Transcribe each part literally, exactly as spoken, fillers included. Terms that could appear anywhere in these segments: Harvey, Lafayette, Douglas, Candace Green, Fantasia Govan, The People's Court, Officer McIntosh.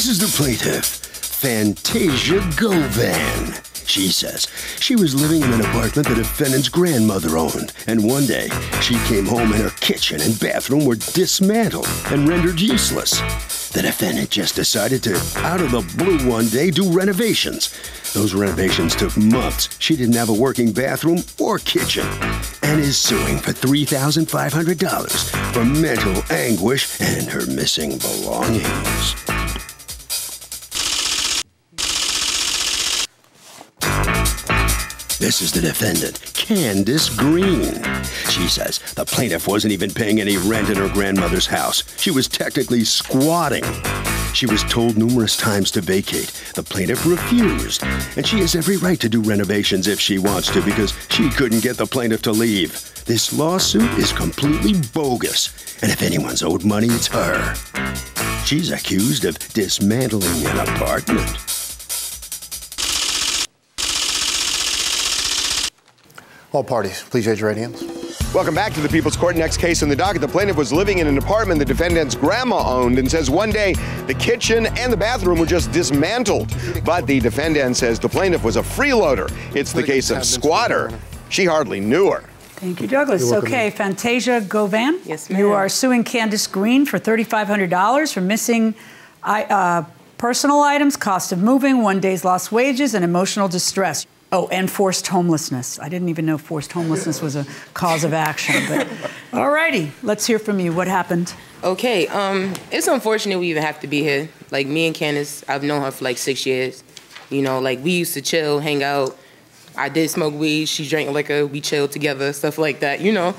This is the plaintiff, Fantasia Govan. She says she was living in an apartment the defendant's grandmother owned, and one day she came home and her kitchen and bathroom were dismantled and rendered useless. The defendant just decided to, out of the blue one day, do renovations. Those renovations took months. She didn't have a working bathroom or kitchen and is suing for three thousand five hundred dollars for mental anguish and her missing belongings. This is the defendant, Candace Green. She says the plaintiff wasn't even paying any rent in her grandmother's house. She was technically squatting. She was told numerous times to vacate. The plaintiff refused, and she has every right to do renovations if she wants to because she couldn't get the plaintiff to leave. This lawsuit is completely bogus, and if anyone's owed money, it's her. She's accused of dismantling an apartment. All parties, please raise your right hands. Welcome back to the People's Court. Next case on the docket, the plaintiff was living in an apartment the defendant's grandma owned and says one day the kitchen and the bathroom were just dismantled. But the defendant says the plaintiff was a freeloader. It's the case of squatter. She hardly knew her. Thank you, Douglas. Okay, Fantasia Govan. Yes, ma'am. You are suing Candace Green for three thousand five hundred dollars for missing uh, personal items, cost of moving, one day's lost wages, and emotional distress. Oh, and forced homelessness. I didn't even know forced homelessness was a cause of action. But all righty, let's hear from you. What happened? Okay, um, it's unfortunate we even have to be here. Like, me and Candace, I've known her for like six years. You know, like, we used to chill, hang out. I did smoke weed, she drank liquor, we chilled together, stuff like that, you know.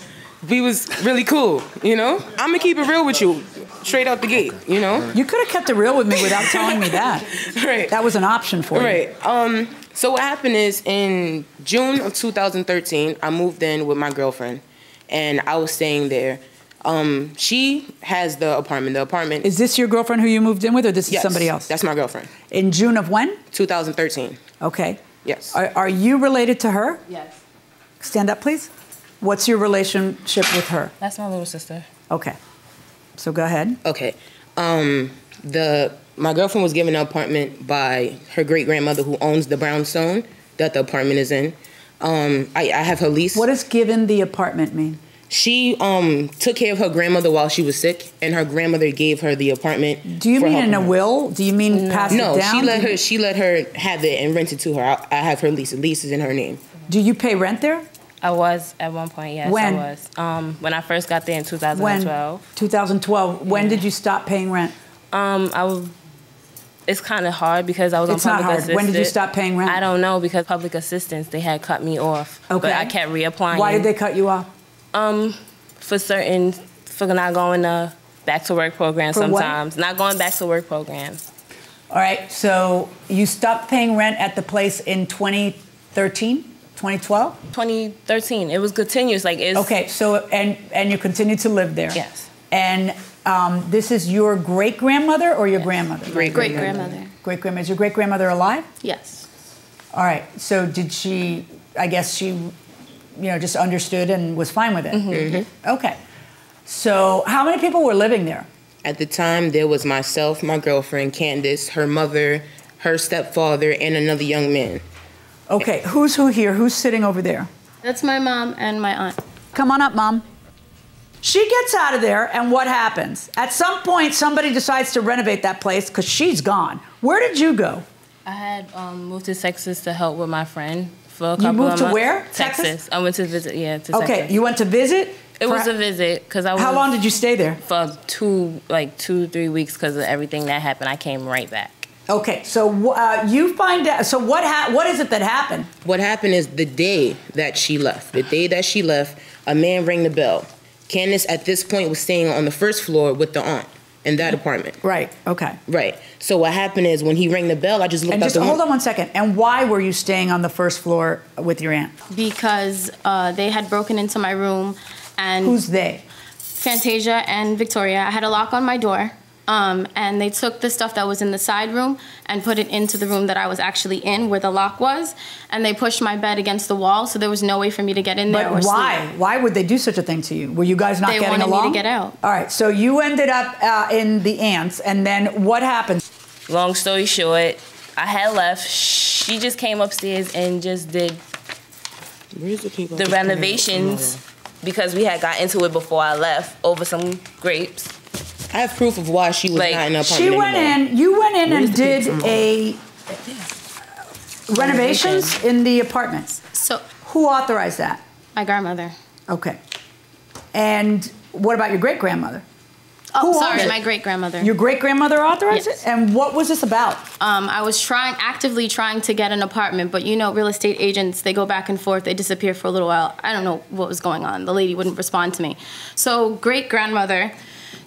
We was really cool, you know? I'm gonna keep it real with you, straight out the gate, you know? You could have kept it real with me without telling me that. Right. That was an option for right. you. Right. Um, So what happened is, in June of two thousand thirteen, I moved in with my girlfriend, and I was staying there. Um, she has the apartment. The apartment. Is this your girlfriend who you moved in with, or this is yes, somebody else? That's my girlfriend. In June of when? two thousand thirteen. Okay. Yes. Are, are you related to her? Yes. Stand up, please. What's your relationship with her? That's my little sister. Okay. So go ahead. Okay. Um, the... My girlfriend was given an apartment by her great-grandmother who owns the brownstone that the apartment is in. Um, I, I have her lease. What does given the apartment mean? She um, took care of her grandmother while she was sick, and her grandmother gave her the apartment. Do you mean in a will? Do you mean pass it down? No, she let her, she let her have it and rent it to her. I, I have her lease. The lease is in her name. Do you pay rent there? I was at one point, yes, when? I was. Um, when I first got there in two thousand twelve. When? two thousand twelve. When yeah. did you stop paying rent? Um, I was... It's kind of hard because I was it's on public assistance. It's not hard. When did you stop paying rent? I don't know, because public assistance, they had cut me off. Okay. But I kept reapplying. Why did they cut you off? Um, for certain, for not going to back to work programs for sometimes. What? Not going back to work programs. All right, so you stopped paying rent at the place in twenty thirteen? twenty twelve? twenty thirteen. It was continuous. Like it's Okay, so, and, and you continued to live there? Yes. And um, this is your great-grandmother or your yes. grandmother? Great-great-grandmother. Great-grandmother. Is your great-grandmother alive? Yes. All right. So did she, I guess she, you know, just understood and was fine with it? Mm-hmm. Mm-hmm. Okay. So how many people were living there? At the time, there was myself, my girlfriend, Candace, her mother, her stepfather, and another young man. Okay. Who's who here? Who's sitting over there? That's my mom and my aunt. Come on up, Mom. She gets out of there, and what happens? At some point, somebody decides to renovate that place because she's gone. Where did you go? I had um, moved to Texas to help with my friend for a couple of months. You moved to where? Texas. Texas. I went to visit, yeah, to okay, Texas. Okay, you went to visit? It was a visit because I was... How long did you stay there? For two, like two, three weeks because of everything that happened. I came right back. Okay, so uh, you find out, so what, ha what is it that happened? What happened is the day that she left, the day that she left, a man rang the bell. Candace, at this point, was staying on the first floor with the aunt in that apartment. Right, okay. Right. So what happened is when he rang the bell, I just looked and out just, the window. Hold on one second. And why were you staying on the first floor with your aunt? Because uh, they had broken into my room and... Who's they? Fantasia and Victoria. I had a lock on my door. Um, and they took the stuff that was in the side room and put it into the room that I was actually in where the lock was. And they pushed my bed against the wall, so there was no way for me to get in there or sleep. But why? Why would they do such a thing to you? Were you guys not getting along? They wanted me to get out. All right, so you ended up uh, in the aunt's, and then what happened? long story short, I had left. She just came upstairs and just did Where's the, people the renovations because we had got into it before I left over some grapes. I have proof of why she was like, not in the apartment She went anymore. in, you went in Where's and did a renovations, renovations in the apartments. So who authorized that? My grandmother. Okay. And what about your great-grandmother? Oh, Who sorry, my great-grandmother. Your great-grandmother authorized yes. it? And what was this about? Um, I was trying, actively trying to get an apartment, but you know, real estate agents, they go back and forth, they disappear for a little while. I don't know what was going on. The lady wouldn't respond to me. So great-grandmother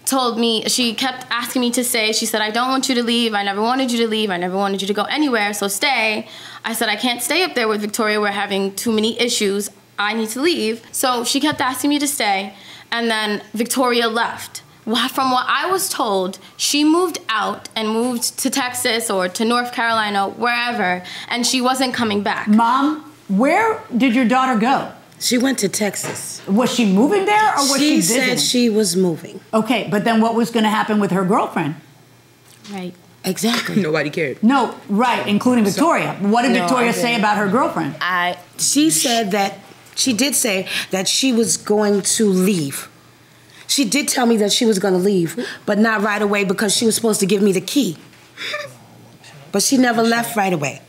told me, she kept asking me to stay. She said, I don't want you to leave. I never wanted you to leave. I never wanted you to go anywhere, so stay. I said, I can't stay up there with Victoria. We're having too many issues. I need to leave. So she kept asking me to stay, and then Victoria left. From what I was told, she moved out and moved to Texas or to North Carolina, wherever, and she wasn't coming back. Mom, where did your daughter go? She went to Texas. Was she moving there or was she visiting? She said she was moving. Okay, but then what was going to happen with her girlfriend? Right. Exactly. Nobody cared. No, right, including Victoria. What did no, Victoria say about her girlfriend? I. She said that, she did say that she was going to leave. She did tell me that she was going to leave, but not right away because she was supposed to give me the key. But she never left right away.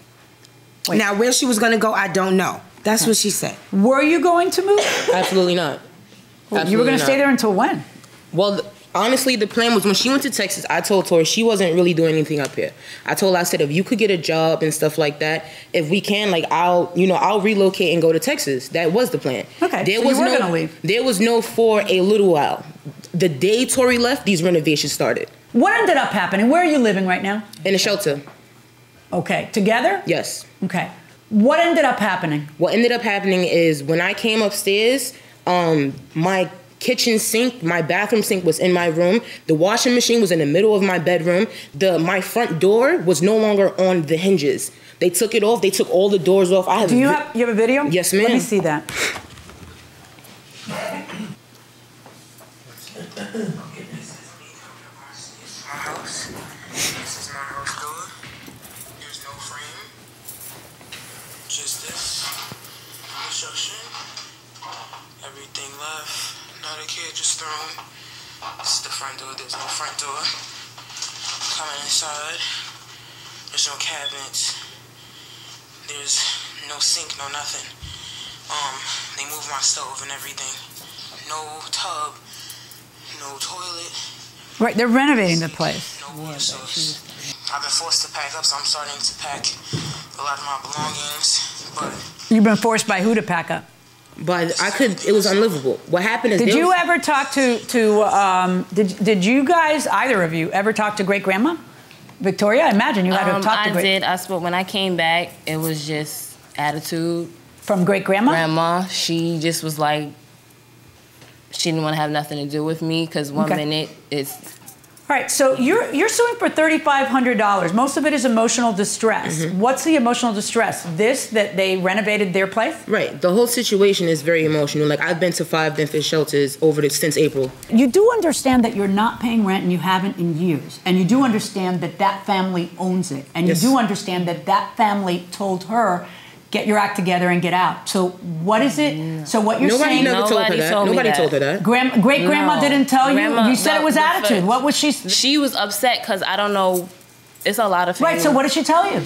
Wait. Now, where she was going to go, I don't know. That's okay. what she said. Were you going to move? Absolutely not. Well, Absolutely you were going to stay there until when? Well, honestly, the plan was when she went to Texas, I told her she wasn't really doing anything up here. I told her, I said, if you could get a job and stuff like that, if we can, like, I'll, you know, I'll relocate and go to Texas. That was the plan. Okay, there so was you were no, gonna leave. There was no for a little while. The day Tori left, these renovations started. What ended up happening? Where are you living right now? In a shelter. Okay, together? Yes. Okay. What ended up happening? What ended up happening is when I came upstairs, um, my kitchen sink, my bathroom sink was in my room. The washing machine was in the middle of my bedroom. The my front door was no longer on the hinges. They took it off. They took all the doors off. I have. Do you have you have a video? Yes, ma'am. Let me see that. This is my house. This is my house door. There's no frame. Just this construction. Everything left. Another kid just thrown. This is the front door. There's no front door. Coming inside. There's no cabinets. There's no sink, no nothing. Um, they moved my stove and everything. No tub. No toilet. Right, they're renovating the place. No water source. I've been forced to pack up, so I'm starting to pack a lot of my belongings. But you've been forced by who to pack up? But I could, it was unlivable. What happened is- Did you was, ever talk to, to um, did, did you guys, either of you, ever talk to great-grandma? Victoria, I imagine you had um, to talk to great- I did, I spoke. When I came back, it was just attitude. From great-grandma? Grandma, she just was like, she didn't want to have nothing to do with me because one okay. minute it's- All right, so you're, you're suing for thirty-five hundred dollars. Most of it is emotional distress. Mm-hmm. What's the emotional distress? This, that they renovated their place? Right, the whole situation is very emotional. Like, I've been to five benefit shelters over the, since April. You do understand that you're not paying rent and you haven't in years. And you do understand that that family owns it. And yes. you do understand that that family told her, get your act together and get out. So what is it? So what you're Nobody saying? Never told Nobody her that. told Nobody that. told her that. Gran great grandma no. didn't tell grandma, you. You said no, it was attitude. What was she? She was upset because I don't know. It's a lot of family. Right. So what did she tell you?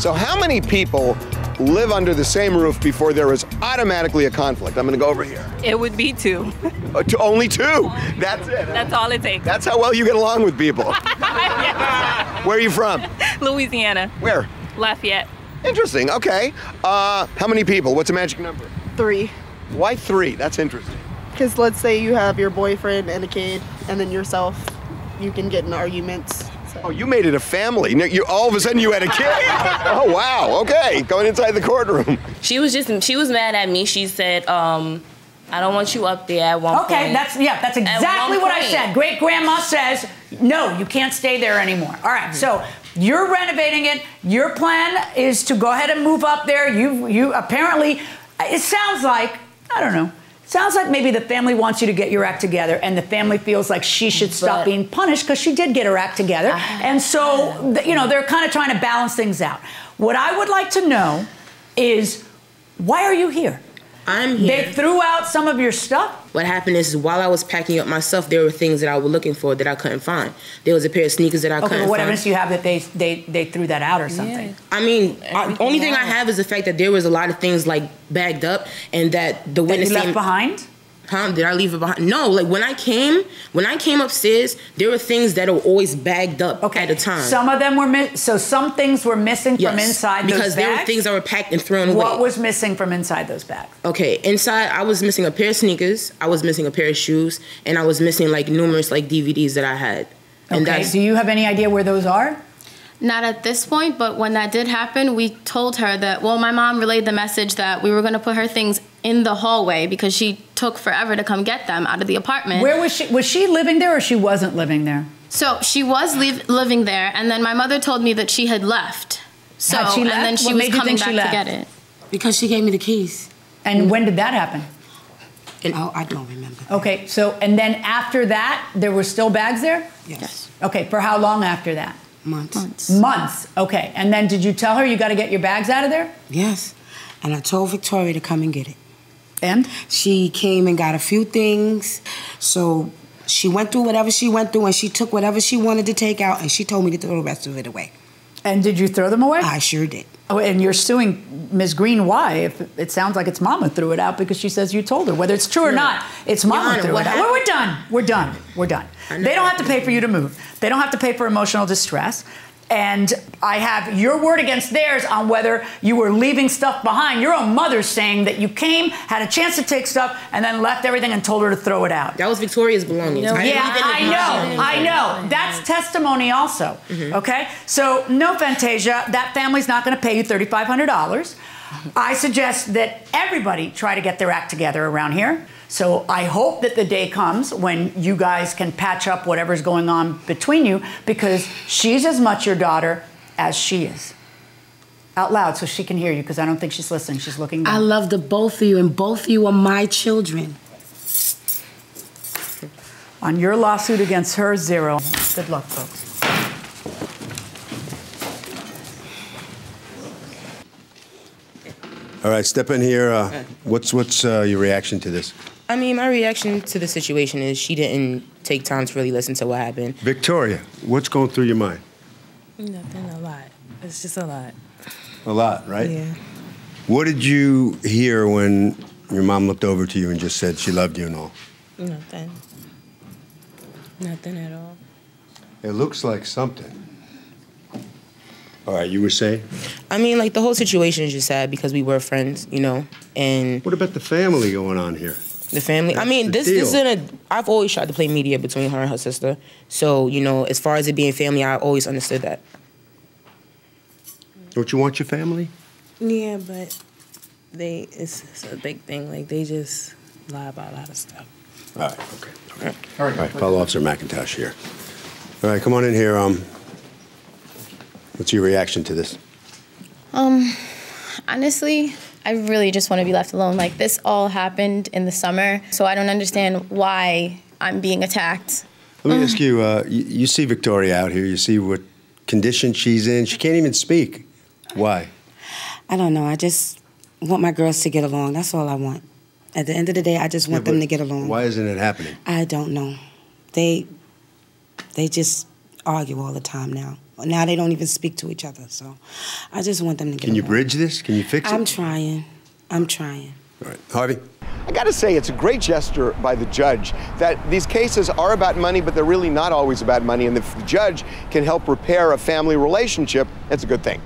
So how many people live under the same roof before there is automatically a conflict? I'm going to go over here. It would be two. Uh, to only two. Only That's two. it. That's all it takes. That's how well you get along with people. Yes. Where are you from? Louisiana. Where? Lafayette. Interesting, okay. Uh, how many people? What's a magic number? Three. Why three? That's interesting. Because let's say you have your boyfriend and a kid, and then yourself, you can get in arguments. So. Oh, you made it a family. You, all of a sudden you had a kid? Oh, wow, okay. Going inside the courtroom. She was just, she was mad at me. She said, um, I don't want you up there at one okay, point. Okay, that's, yeah, that's exactly what I said. Great-grandma says, no, you can't stay there anymore. All right, mm-hmm. so. You're renovating it. Your plan is to go ahead and move up there. You, you apparently, it sounds like, I don't know, Sounds like maybe the family wants you to get your act together, and the family feels like she should stop but, being punished because she did get her act together. Uh, and so, you know, they're kind of trying to balance things out. What I would like to know is, why are you here? I'm here. They threw out some of your stuff. What happened is, while I was packing up my stuff, there were things that I was looking for that I couldn't find. There was a pair of sneakers that I okay, couldn't find. Okay, what evidence do you have that they, they, they threw that out or something? Yeah. I mean, the only thing I have is the fact that there was a lot of things, like, bagged up, and that the witness... That you left behind? Huh? Did I leave it behind? No, like, when I came, when I came upstairs, there were things that were always bagged up okay. at a time. Some of them were missing, so some things were missing yes, from inside those bags? Because there were things that were packed and thrown away. What was missing from inside those bags? Okay, inside, I was missing a pair of sneakers, I was missing a pair of shoes, and I was missing, like, numerous, like, D V Ds that I had. And okay, do you have any idea where those are? Not at this point, but when that did happen, we told her that, well, my mom relayed the message that we were going to put her things in the hallway because she took forever to come get them out of the apartment. Where was she? Was she living there or she wasn't living there? So she was live, living there, and then my mother told me that she had left. So, had she left? And then she what was coming back to get it. Because she gave me the keys. And mm. when did that happen? And, oh, I don't remember. Okay, so, and then after that, there were still bags there? Yes. yes. Okay, for how long after that? Months. Months. Months. Okay. And then did you tell her you got to get your bags out of there? Yes. And I told Victoria to come and get it. And? She came and got a few things. So she went through whatever she went through, and she took whatever she wanted to take out, and she told me to throw the rest of it away. And did you throw them away? I sure did. Oh, and you're suing Miz Green. Why? If it sounds like it's Mama threw it out because she says you told her. Whether it's true or not, it's Mama Honor, threw it out. Well, we're done. We're done. We're done. They don't have to pay for you to move. They don't have to pay for emotional distress. And I have your word against theirs on whether you were leaving stuff behind. Your own mother's saying that you came, had a chance to take stuff, and then left everything and told her to throw it out. That was Victoria's belongings. No, I yeah, I know, I know. That's testimony also, mm-hmm. okay? So, no, Fantasia, that family's not gonna pay you thirty-five hundred dollars. I suggest that everybody try to get their act together around here. So I hope that the day comes when you guys can patch up whatever's going on between you, because she's as much your daughter as she is. Out loud so she can hear you, because I don't think she's listening. She's looking down. I love the both of you, and both of you are my children. On your lawsuit against her, zero. Good luck, folks. All right, step in here. Uh, what's what's uh, your reaction to this? I mean, my reaction to the situation is she didn't take time to really listen to what happened. Victoria, what's going through your mind? Nothing, a lot. It's just a lot. A lot, right? Yeah. What did you hear when your mom looked over to you and just said she loved you and all? Nothing. Nothing at all. It looks like something. All right, you were saying? I mean, like, the whole situation is just sad because we were friends, you know, and... What about the family going on here? The family. That's I mean, this, this isn't a. I've always tried to play media between her and her sister. So, you know, as far as it being family, I always understood that. Don't you want your family? Yeah, but they. It's, it's a big thing. Like, they just lie about a lot of stuff. All right. Okay. All right. All right. All right. Follow Officer McIntosh here. All right. Come on in here. Um. What's your reaction to this? Um. Honestly, I really just want to be left alone. Like, this all happened in the summer, so I don't understand why I'm being attacked. Let me ask you, uh, you, you see Victoria out here, you see what condition she's in. She can't even speak. Why? I don't know. I just want my girls to get along. That's all I want. At the end of the day, I just want yeah, them to get along. Why isn't it happening? I don't know. They, they just argue all the time now. Now they don't even speak to each other, so I just want them to get Can you along. Bridge this? Can you fix it? I'm trying. I'm trying. All right. Harvey? I gotta say, it's a great gesture by the judge that these cases are about money, but they're really not always about money, and if the judge can help repair a family relationship, that's a good thing.